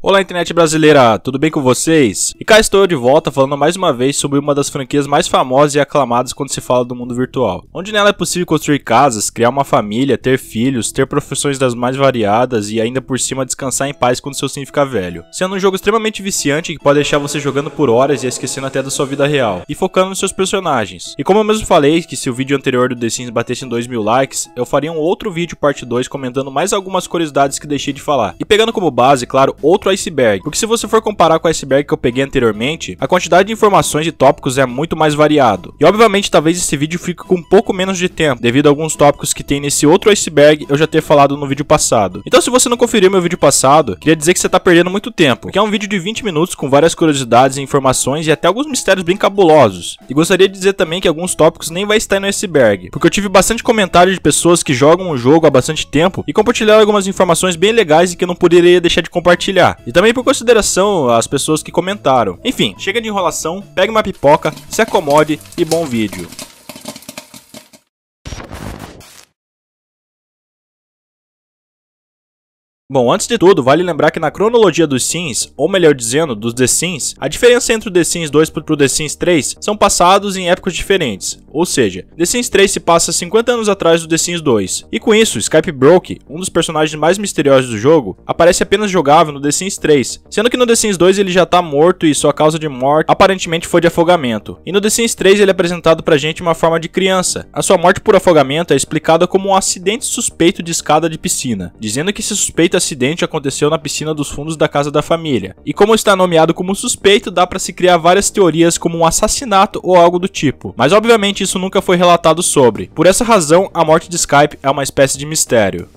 Olá, internet brasileira, tudo bem com vocês? E cá estou eu de volta falando mais uma vez sobre uma das franquias mais famosas e aclamadas quando se fala do mundo virtual, onde nela é possível construir casas, criar uma família, ter filhos, ter profissões das mais variadas e ainda por cima descansar em paz quando seu sim ficar velho, sendo um jogo extremamente viciante que pode deixar você jogando por horas e esquecendo até da sua vida real, e focando nos seus personagens. E como eu mesmo falei que se o vídeo anterior do The Sims batesse em 2.000 likes, eu faria um outro vídeo parte 2 comentando mais algumas curiosidades que deixei de falar, e pegando como base, claro, outro iceberg, porque se você for comparar com o iceberg que eu peguei anteriormente, a quantidade de informações e tópicos é muito mais variado. E obviamente talvez esse vídeo fique com um pouco menos de tempo, devido a alguns tópicos que tem nesse outro iceberg eu já ter falado no vídeo passado. Então se você não conferiu meu vídeo passado, queria dizer que você tá perdendo muito tempo, que é um vídeo de 20 minutos com várias curiosidades, informações e até alguns mistérios bem cabulosos. E gostaria de dizer também que alguns tópicos nem vai estar no iceberg, porque eu tive bastante comentário de pessoas que jogam o jogo há bastante tempo e compartilharam algumas informações bem legais e que eu não poderia deixar de compartilhar. E também por consideração às pessoas que comentaram. Enfim, chega de enrolação, pegue uma pipoca, se acomode e bom vídeo. Bom, antes de tudo, vale lembrar que na cronologia dos Sims, ou melhor dizendo, dos The Sims, a diferença entre o The Sims 2 pro The Sims 3 são passados em épocas diferentes, ou seja, The Sims 3 se passa 50 anos atrás do The Sims 2, e com isso, Skype Broke, um dos personagens mais misteriosos do jogo, aparece apenas jogável no The Sims 3, sendo que no The Sims 2 ele já tá morto e sua causa de morte aparentemente foi de afogamento, e no The Sims 3 ele é apresentado pra gente em uma forma de criança. A sua morte por afogamento é explicada como um acidente suspeito de escada de piscina, dizendo que se suspeita acidente aconteceu na piscina dos fundos da casa da família. E como está nomeado como suspeito, dá para se criar várias teorias como um assassinato ou algo do tipo. Mas obviamente isso nunca foi relatado sobre. Por essa razão, a morte de Skype é uma espécie de mistério.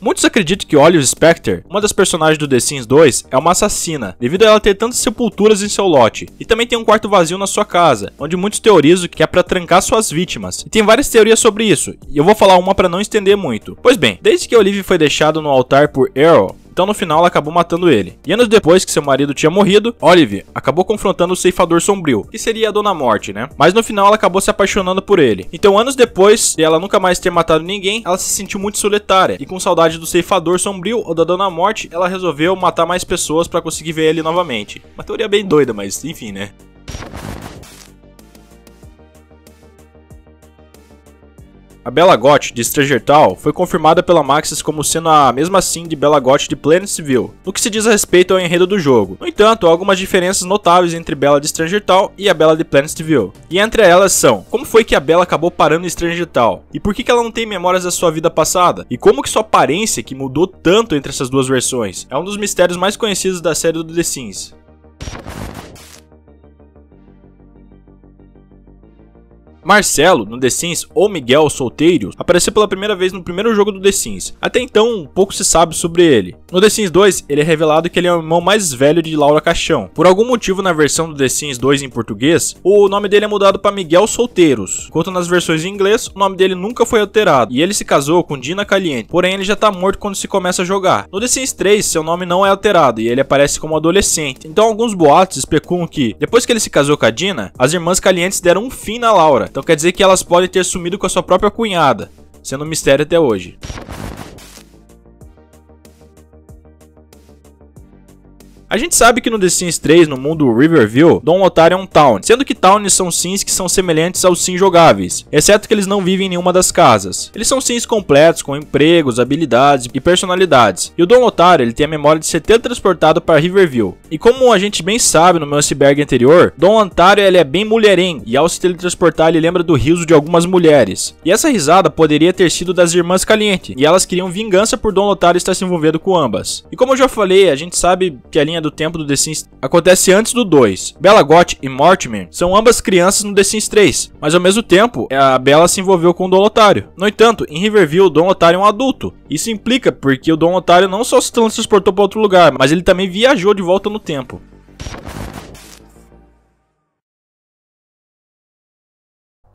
Muitos acreditam que Olive Spectre, uma das personagens do The Sims 2, é uma assassina, devido a ela ter tantas sepulturas em seu lote, e também tem um quarto vazio na sua casa, onde muitos teorizam que é para trancar suas vítimas, e tem várias teorias sobre isso, e eu vou falar uma para não estender muito. Pois bem, desde que Olive foi deixada no altar por Arrow, então no final ela acabou matando ele. E anos depois que seu marido tinha morrido, Olive acabou confrontando o ceifador sombrio, que seria a Dona Morte, né? Mas no final ela acabou se apaixonando por ele. Então anos depois de ela nunca mais ter matado ninguém, ela se sentiu muito solitária. E com saudade do ceifador sombrio ou da Dona Morte, ela resolveu matar mais pessoas pra conseguir ver ele novamente. Uma teoria bem doida, mas enfim, né? A Bella Gotz, de Stranger Tal, foi confirmada pela Maxis como sendo a mesma Sim de Bella Gotz de Planetville, no que se diz a respeito ao enredo do jogo. No entanto, há algumas diferenças notáveis entre Bella de Stranger Tal e a Bella de Planetville. E entre elas são, como foi que a Bella acabou parando em Stranger Tal? E por que ela não tem memórias da sua vida passada? E como que sua aparência que mudou tanto entre essas duas versões? É um dos mistérios mais conhecidos da série do The Sims. Marcelo, no The Sims, ou Miguel Solteiros, apareceu pela primeira vez no primeiro jogo do The Sims. Até então, pouco se sabe sobre ele. No The Sims 2, ele é revelado que ele é o irmão mais velho de Laura Caixão. Por algum motivo, na versão do The Sims 2 em português, o nome dele é mudado para Miguel Solteiros. Enquanto nas versões em inglês, o nome dele nunca foi alterado, e ele se casou com Dina Caliente, porém ele já tá morto quando se começa a jogar. No The Sims 3, seu nome não é alterado, e ele aparece como adolescente. Então alguns boatos especulam que, depois que ele se casou com a Dina, as irmãs Calientes deram um fim na Laura. Então quer dizer que elas podem ter sumido com a sua própria cunhada, sendo um mistério até hoje. A gente sabe que no The Sims 3, no mundo Riverview, Dom Otário é um Town, sendo que Towns são Sims que são semelhantes aos Sims jogáveis, exceto que eles não vivem em nenhuma das casas. Eles são Sims completos, com empregos, habilidades e personalidades, e o Dom Otário ele tem a memória de ser teletransportado para Riverview. E como a gente bem sabe no meu iceberg anterior, Dom Otário ele é bem mulherengo, e ao se teletransportar ele lembra do riso de algumas mulheres. E essa risada poderia ter sido das irmãs Caliente, e elas queriam vingança por Dom Otário estar se envolvendo com ambas. E como eu já falei, a gente sabe que a linha do tempo do The Sims acontece antes do 2. Bella Gotz e Mortimer são ambas crianças no The Sims 3, mas ao mesmo tempo, a Bella se envolveu com o Dom Otário. No entanto, em Riverview, o Dom Otário é um adulto. Isso implica porque o Dom Otário não só se transportou para outro lugar, mas ele também viajou de volta no tempo.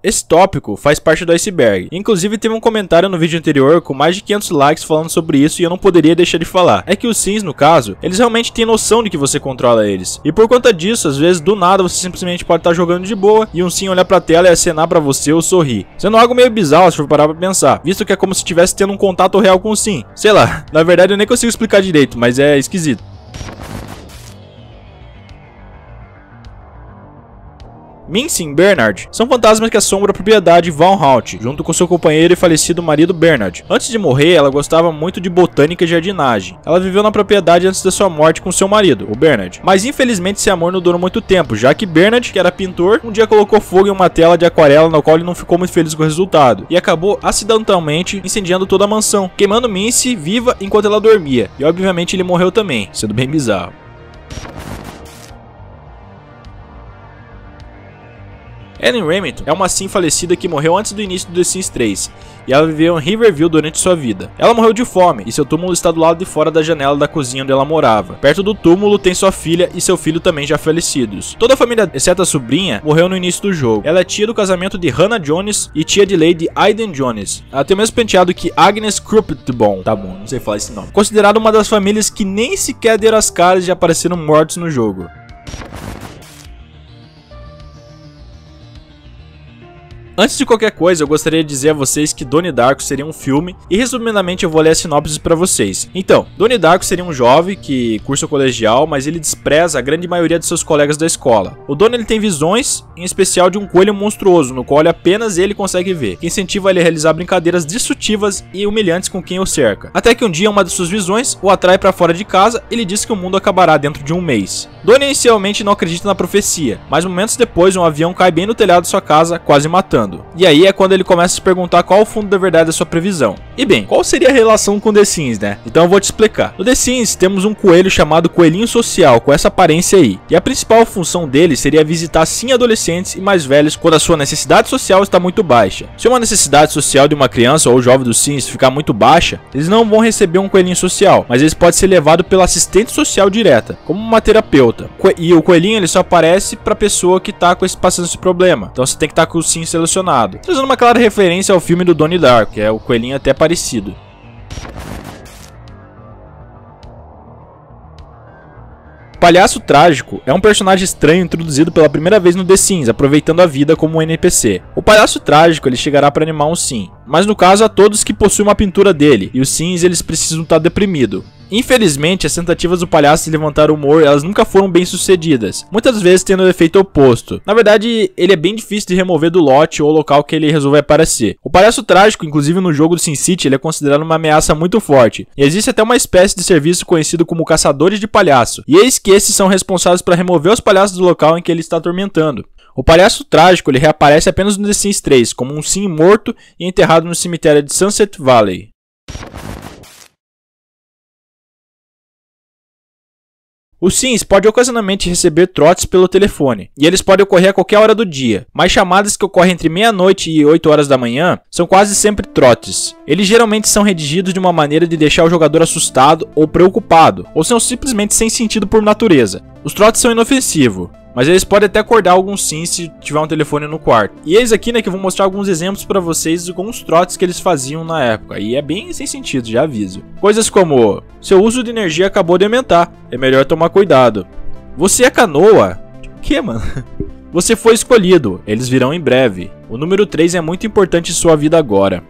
Esse tópico faz parte do iceberg. Inclusive teve um comentário no vídeo anterior com mais de 500 likes falando sobre isso e eu não poderia deixar de falar. É que os Sims, no caso, eles realmente têm noção de que você controla eles. E por conta disso, às vezes, do nada, você simplesmente pode estar jogando de boa e um Sim olhar pra tela e acenar pra você ou sorrir. Sendo algo meio bizarro se for parar pra pensar, visto que é como se estivesse tendo um contato real com o Sim. Sei lá, na verdade eu nem consigo explicar direito, mas é esquisito. Mincy e Bernard são fantasmas que assombram a propriedade Von Hout, junto com seu companheiro e falecido marido Bernard. Antes de morrer, ela gostava muito de botânica e jardinagem. Ela viveu na propriedade antes da sua morte com seu marido, o Bernard. Mas infelizmente esse amor não durou muito tempo, já que Bernard, que era pintor, um dia colocou fogo em uma tela de aquarela na qual ele não ficou muito feliz com o resultado, e acabou acidentalmente incendiando toda a mansão, queimando Mincy viva enquanto ela dormia. E obviamente ele morreu também, sendo bem bizarro. Ellen Remington é uma Sim falecida que morreu antes do início do The Sims 3, e ela viveu em Riverview durante sua vida. Ela morreu de fome, e seu túmulo está do lado de fora da janela da cozinha onde ela morava. Perto do túmulo tem sua filha e seu filho também já falecidos. Toda a família, exceto a sobrinha, morreu no início do jogo. Ela é tia do casamento de Hannah Jones e tia de Lady Aiden Jones. Ela tem o mesmo penteado que Agnes Kruppetbon. Tá bom, não sei falar esse nome. Considerada uma das famílias que nem sequer deram as caras e já apareceram mortos no jogo. Antes de qualquer coisa, eu gostaria de dizer a vocês que Donnie Darko seria um filme, e resumidamente eu vou ler a sinopse pra vocês. Então, Donnie Darko seria um jovem que cursa o colegial, mas ele despreza a grande maioria de seus colegas da escola. O Donnie ele tem visões, em especial de um coelho monstruoso, no qual apenas ele consegue ver, que incentiva ele a realizar brincadeiras destrutivas e humilhantes com quem o cerca. Até que um dia uma de suas visões o atrai pra fora de casa e lhe diz que o mundo acabará dentro de um mês. Donnie inicialmente não acredita na profecia, mas momentos depois um avião cai bem no telhado de sua casa, quase matando. E aí é quando ele começa a se perguntar qual o fundo da verdade da sua previsão. E bem, qual seria a relação com The Sims, né? Então eu vou te explicar. No The Sims temos um coelho chamado Coelhinho Social, com essa aparência aí. E a principal função dele seria visitar sim adolescentes e mais velhos quando a sua necessidade social está muito baixa. Se uma necessidade social de uma criança ou jovem dos Sims ficar muito baixa, eles não vão receber um coelhinho social, mas eles podem ser levados pela assistente social direta, como uma terapeuta. E o coelhinho ele só aparece para pessoa que está passando esse problema. Então você tem que estar com o Sims selecionado. Trazendo uma clara referência ao filme do Donnie Darko, que é o coelhinho até parecido. Palhaço Trágico é um personagem estranho introduzido pela primeira vez no The Sims, aproveitando a vida como um NPC. O Palhaço Trágico ele chegará para animar um Sim, mas no caso a todos que possuem uma pintura dele, e os Sims eles precisam estar deprimidos. Infelizmente, as tentativas do palhaço de levantar o humor, elas nunca foram bem sucedidas, muitas vezes tendo o efeito oposto. Na verdade, ele é bem difícil de remover do lote ou local que ele resolve aparecer. O palhaço trágico, inclusive no jogo do Sin City, ele é considerado uma ameaça muito forte, e existe até uma espécie de serviço conhecido como caçadores de palhaço, e eis que esses são responsáveis para remover os palhaços do local em que ele está atormentando. O palhaço trágico ele reaparece apenas no The Sims 3, como um Sim morto e enterrado no cemitério de Sunset Valley. Os Sims podem ocasionalmente receber trotes pelo telefone, e eles podem ocorrer a qualquer hora do dia, mas chamadas que ocorrem entre meia-noite e 8 horas da manhã são quase sempre trotes. Eles geralmente são redigidos de uma maneira de deixar o jogador assustado ou preocupado, ou são simplesmente sem sentido por natureza. Os trotes são inofensivos, mas eles podem até acordar alguns Sims se tiver um telefone no quarto. E eis aqui, né, que eu vou mostrar alguns exemplos pra vocês de alguns trotes que eles faziam na época. E é bem sem sentido, já aviso. Coisas como: seu uso de energia acabou de aumentar, é melhor tomar cuidado. Você é canoa? O que, mano? Você foi escolhido, eles virão em breve. O número 3 é muito importante em sua vida agora.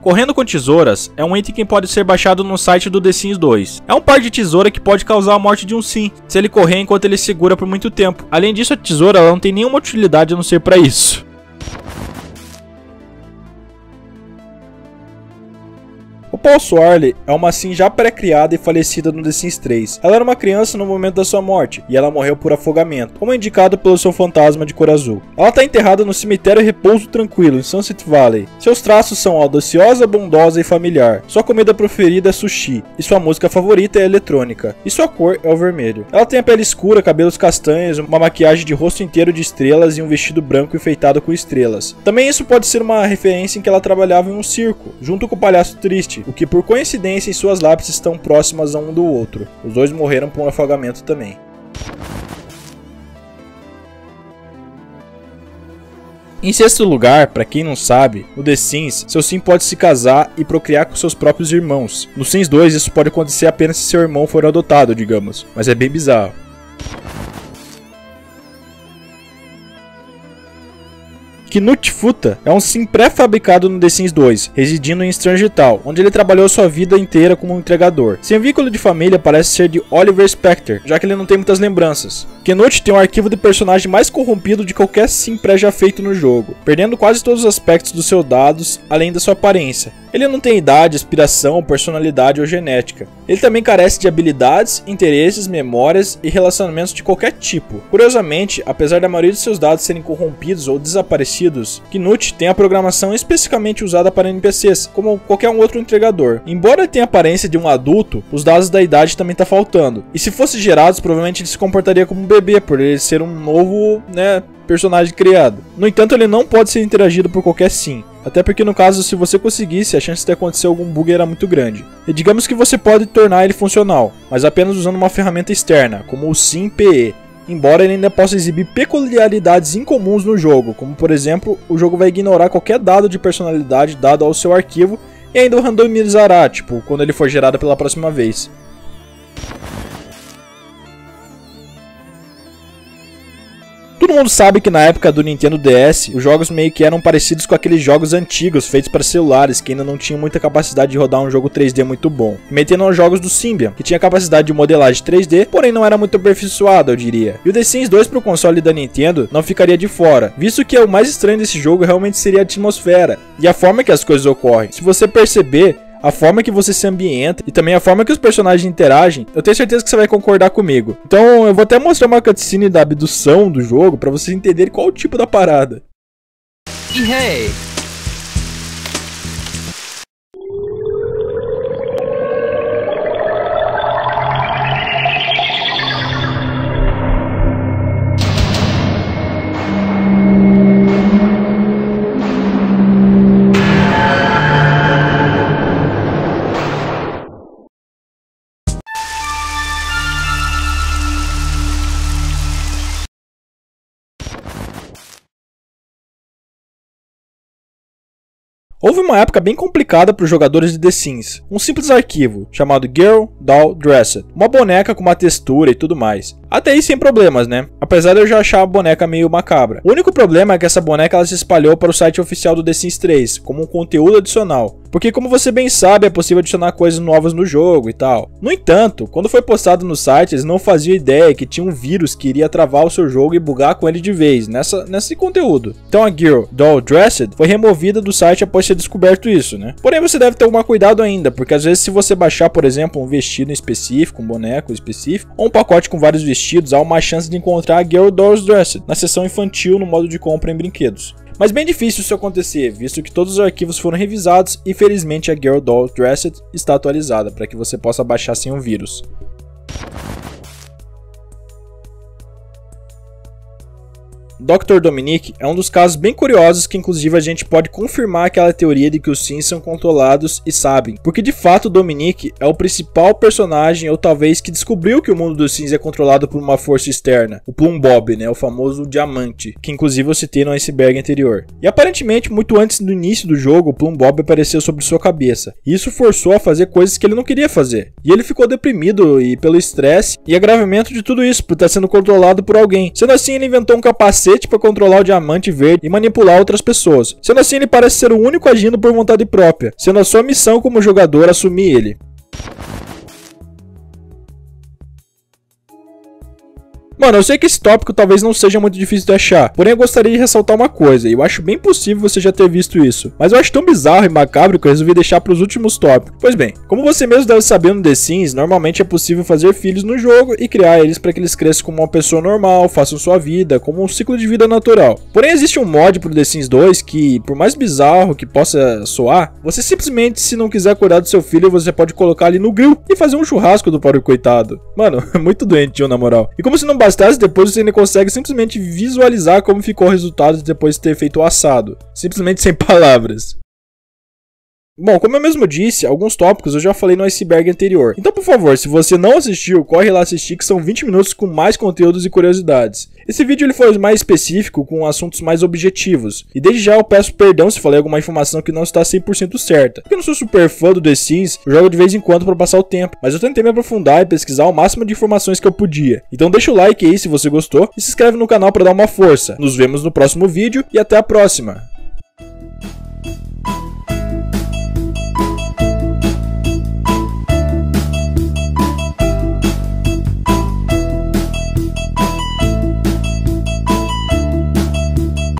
Correndo com tesouras é um item que pode ser baixado no site do The Sims 2. É um par de tesoura que pode causar a morte de um Sim, se ele correr enquanto ele segura por muito tempo. Além disso, a tesoura ela não tem nenhuma utilidade a não ser para isso. O Paul Swarley é uma Sim já pré-criada e falecida no The Sims 3. Ela era uma criança no momento da sua morte, e ela morreu por afogamento, como indicado pelo seu fantasma de cor azul. Ela está enterrada no cemitério Repouso Tranquilo, em Sunset Valley. Seus traços são audaciosa, bondosa e familiar. Sua comida preferida é sushi, e sua música favorita é eletrônica, e sua cor é o vermelho. Ela tem a pele escura, cabelos castanhos, uma maquiagem de rosto inteiro de estrelas e um vestido branco enfeitado com estrelas. Também isso pode ser uma referência em que ela trabalhava em um circo, junto com o palhaço triste, o que por coincidência em suas lápides estão próximas um do outro. Os dois morreram por um afogamento também. Em sexto lugar, para quem não sabe, no The Sims, seu Sim pode se casar e procriar com seus próprios irmãos. No Sims 2, isso pode acontecer apenas se seu irmão for adotado, digamos, mas é bem bizarro. Knut Futa é um sim pré-fabricado no The Sims 2, residindo em Stranger Tal, onde ele trabalhou sua vida inteira como um entregador. Seu vínculo de família parece ser de Olive Spectre, já que ele não tem muitas lembranças. Knut tem um arquivo do personagem mais corrompido de qualquer sim pré já feito no jogo, perdendo quase todos os aspectos dos seus dados, além da sua aparência. Ele não tem idade, aspiração, personalidade ou genética. Ele também carece de habilidades, interesses, memórias e relacionamentos de qualquer tipo. Curiosamente, apesar da maioria de seus dados serem corrompidos ou desaparecidos, Knut tem a programação especificamente usada para NPCs, como qualquer outro entregador. Embora ele tenha a aparência de um adulto, os dados da idade também tá faltando. E se fosse gerados, provavelmente ele se comportaria como um bebê, por ele ser um novo, personagem criado. No entanto, ele não pode ser interagido por qualquer sim. Até porque no caso, se você conseguisse, a chance de acontecer algum bug era muito grande. E digamos que você pode tornar ele funcional, mas apenas usando uma ferramenta externa, como o SimPE. Embora ele ainda possa exibir peculiaridades incomuns no jogo, como por exemplo, o jogo vai ignorar qualquer dado de personalidade dado ao seu arquivo e ainda o randomizará, tipo, quando ele for gerado pela próxima vez. Todo mundo sabe que na época do Nintendo DS, os jogos meio que eram parecidos com aqueles jogos antigos feitos para celulares que ainda não tinham muita capacidade de rodar um jogo 3D muito bom, metendo aos jogos do Symbian, que tinha capacidade de modelagem 3D, porém não era muito aperfeiçoada, eu diria. E o The Sims 2 para o console da Nintendo não ficaria de fora, visto que o mais estranho desse jogo realmente seria a atmosfera e a forma que as coisas ocorrem. Se você perceber, a forma que você se ambienta e também a forma que os personagens interagem, eu tenho certeza que você vai concordar comigo. Então eu vou até mostrar uma cutscene da abdução do jogo para vocês entenderem qual o tipo da parada. Hey. Houve uma época bem complicada para os jogadores de The Sims, um simples arquivo, chamado Girl Doll Dresser, uma boneca com uma textura e tudo mais. Até aí sem problemas, né? Apesar de eu já achar a boneca meio macabra. O único problema é que essa boneca ela se espalhou para o site oficial do The Sims 3, como um conteúdo adicional. Porque como você bem sabe, é possível adicionar coisas novas no jogo e tal. No entanto, quando foi postado no site, eles não faziam ideia que tinha um vírus que iria travar o seu jogo e bugar com ele de vez, nesse conteúdo. Então a Girl Doll Dressed foi removida do site após ter descoberto isso, né? Porém, você deve ter algum cuidado ainda, porque às vezes se você baixar, por exemplo, um vestido específico, um boneco específico, ou um pacote com vários vestidos, há uma chance de encontrar a Girl Doll Dressed na seção infantil no modo de compra em brinquedos. Mas bem difícil isso acontecer, visto que todos os arquivos foram revisados e felizmente a Girl Doll Dressed está atualizada para que você possa baixar sem um vírus. Dr. Dominique é um dos casos bem curiosos que inclusive a gente pode confirmar aquela teoria de que os Sims são controlados e sabem, porque de fato Dominique é o principal personagem ou talvez que descobriu que o mundo dos Sims é controlado por uma força externa, o Plumbob, o famoso diamante, que inclusive eu citei no iceberg anterior. E aparentemente muito antes do início do jogo, o Plumbob apareceu sobre sua cabeça, e isso forçou a fazer coisas que ele não queria fazer, e ele ficou deprimido e pelo estresse e agravamento de tudo isso por estar sendo controlado por alguém. Sendo assim, ele inventou um capacete para controlar o diamante verde e manipular outras pessoas. Sendo assim, ele parece ser o único agindo por vontade própria, sendo a sua missão como jogador assumir ele. Mano, eu sei que esse tópico talvez não seja muito difícil de achar, porém eu gostaria de ressaltar uma coisa, e eu acho bem possível você já ter visto isso, mas eu acho tão bizarro e macabro que eu resolvi deixar para os últimos tópicos. Pois bem, como você mesmo deve saber no The Sims, normalmente é possível fazer filhos no jogo e criar eles para que eles cresçam como uma pessoa normal, façam sua vida, como um ciclo de vida natural. Porém existe um mod para o The Sims 2 que, por mais bizarro que possa soar, você simplesmente, se não quiser cuidar do seu filho, você pode colocar ele no grill e fazer um churrasco do pobre coitado. Mano, é muito doentio na moral. E como se não bastasse, depois você ainda consegue simplesmente visualizar como ficou o resultado depois de ter feito o assado. Simplesmente sem palavras. Bom, como eu mesmo disse, alguns tópicos eu já falei no iceberg anterior. Então, por favor, se você não assistiu, corre lá assistir que são 20 minutos com mais conteúdos e curiosidades. Esse vídeo ele foi mais específico, com assuntos mais objetivos. E desde já eu peço perdão se falei alguma informação que não está 100% certa. Porque eu não sou super fã do The Sims, eu jogo de vez em quando para passar o tempo. Mas eu tentei me aprofundar e pesquisar o máximo de informações que eu podia. Então deixa o like aí se você gostou e se inscreve no canal para dar uma força. Nos vemos no próximo vídeo e até a próxima!